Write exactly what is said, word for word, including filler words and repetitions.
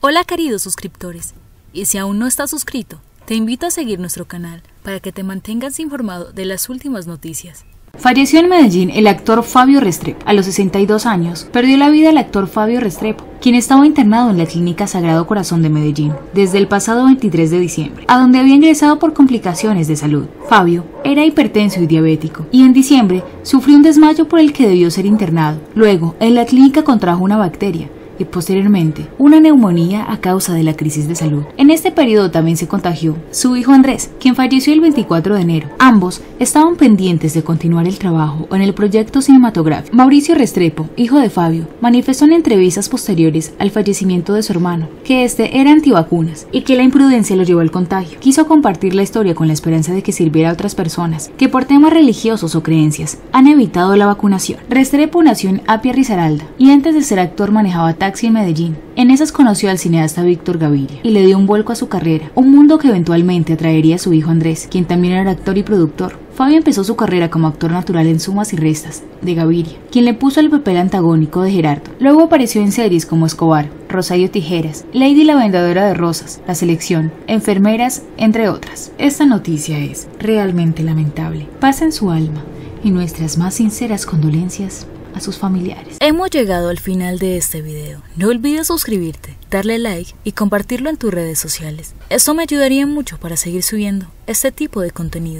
Hola queridos suscriptores, y si aún no estás suscrito, te invito a seguir nuestro canal para que te mantengas informado de las últimas noticias. Falleció en Medellín el actor Fabio Restrepo. A los sesenta y dos años, perdió la vida el actor Fabio Restrepo, quien estaba internado en la clínica Sagrado Corazón de Medellín desde el pasado veintitrés de diciembre, a donde había ingresado por complicaciones de salud. Fabio era hipertenso y diabético, y en diciembre sufrió un desmayo por el que debió ser internado. Luego, en la clínica contrajo una bacteria y posteriormente una neumonía a causa de la crisis de salud. En este periodo también se contagió su hijo Andrés, quien falleció el veinticuatro de enero. Ambos estaban pendientes de continuar el trabajo en el proyecto cinematográfico. Mauricio Restrepo, hijo de Fabio, manifestó en entrevistas posteriores al fallecimiento de su hermano que este era antivacunas y que la imprudencia lo llevó al contagio. Quiso compartir la historia con la esperanza de que sirviera a otras personas que por temas religiosos o creencias han evitado la vacunación. Restrepo nació en Apia Risaralda y antes de ser actor manejaba taxi en Medellín. En esas conoció al cineasta Víctor Gaviria y le dio un vuelco a su carrera, un mundo que eventualmente atraería a su hijo Andrés, quien también era actor y productor. Fabio empezó su carrera como actor natural en Sumas y Restas, de Gaviria, quien le puso el papel antagónico de Gerardo. Luego apareció en series como Escobar, Rosario Tijeras, Lady la Vendedora de Rosas, La Selección, Enfermeras, entre otras. Esta noticia es realmente lamentable. Paz en su alma y nuestras más sinceras condolencias a sus familiares. Hemos llegado al final de este video. No olvides suscribirte, darle like y compartirlo en tus redes sociales. Esto me ayudaría mucho para seguir subiendo este tipo de contenido.